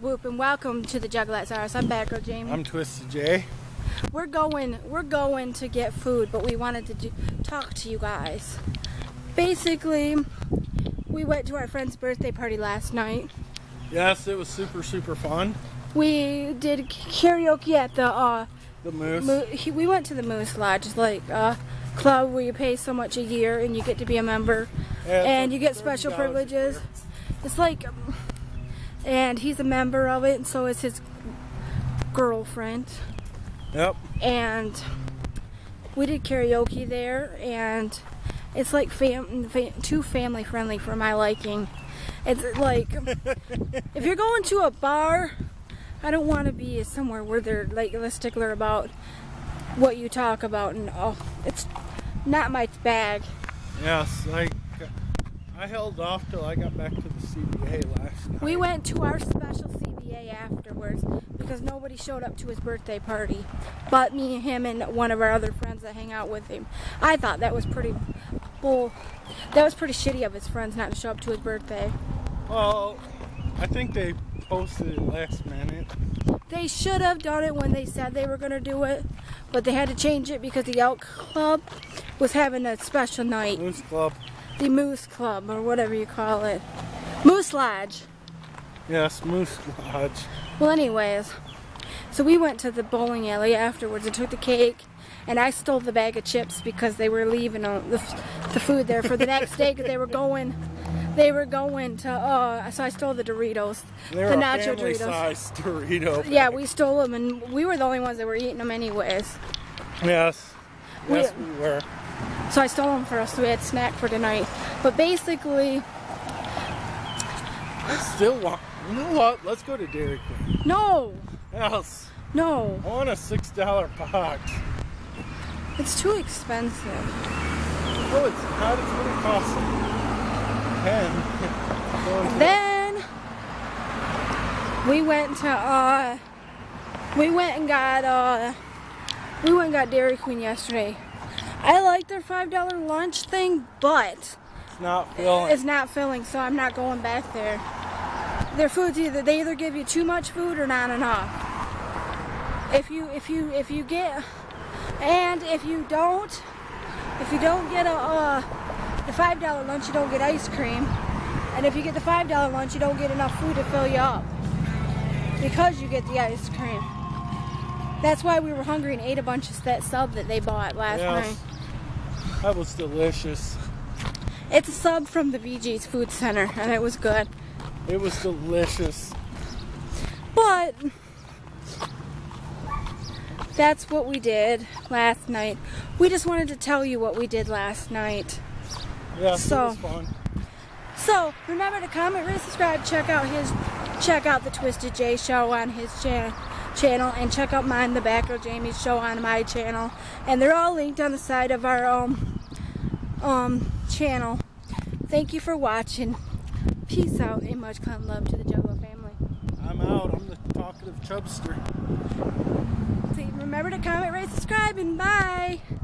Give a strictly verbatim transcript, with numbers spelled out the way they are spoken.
Whoop, and welcome to the Juglats Hours. I'm Batgirl Jamie. I'm Twisted J. We're going, we're going to get food, but we wanted to do, talk to you guys. Basically, we went to our friend's birthday party last night. Yes, it was super, super fun. We did karaoke at the uh, the Moose. Mo we went to the Moose Lodge, like uh, club where you pay so much a year and you get to be a member, yeah, and you get special privileges. It's like. Um, And he's a member of it, and so is his girlfriend. Yep. And we did karaoke there, and it's like fam fam too family-friendly for my liking. It's like, if you're going to a bar, I don't want to be somewhere where they're like a stickler about what you talk about, and oh, it's not my bag. Yes, like, I held off till I got back to the C B A last night. We went to our special C B A afterwards because nobody showed up to his birthday party but me, him, and one of our other friends that hang out with him. I thought that was pretty bull. That was pretty shitty of his friends not to show up to his birthday. Well, I think they posted it last minute. They should have done it when they said they were going to do it, but they had to change it because the Elk Club was having a special night. Moose Club. The Moose Club, or whatever you call it. Moose Lodge. Yes, Moose Lodge. Well, anyways, so we went to the bowling alley afterwards and took the cake, and I stole the bag of chips because they were leaving the, the food there for the next day because they were going, they were going to, uh, so I stole the Doritos, they were the nacho a Doritos. Size Dorito bag. Yeah, we stole them, and we were the only ones that were eating them anyways. Yes, yes we, we were. So I stole them for us, so we had snack for tonight. But basically, I still want. You know what? Let's go to Dairy Queen. No. Else. No. I want a six dollar box. It's too expensive. Oh, it's how it's gonna cost ten. Then we went to uh, we went and got uh, we went and got Dairy Queen yesterday. I like their five dollar lunch thing, but it's not filling. It's not filling, so I'm not going back there. Their food's either they either give you too much food or not enough. If you if you if you get and if you don't if you don't get a uh, the five dollar lunch, you don't get ice cream, and if you get the five dollar lunch, you don't get enough food to fill you up because you get the ice cream. That's why we were hungry and ate a bunch of that sub that they bought last yes. night. That was delicious. It's a sub from the V G's Food Center, and it was good. It was delicious. But that's what we did last night. We just wanted to tell you what we did last night. Yeah, so, it was fun. So remember to comment, rate, subscribe, check out his, check out the Twisted J Show on his channel. channel and check out mine, the Batgirl Jamie's show on my channel, and they're all linked on the side of our um, um channel. Thank you for watching. Peace out and much kind love to the Juggalo family. I'm out. I'm the talkative chubster. Remember to comment, rate, subscribe, and bye.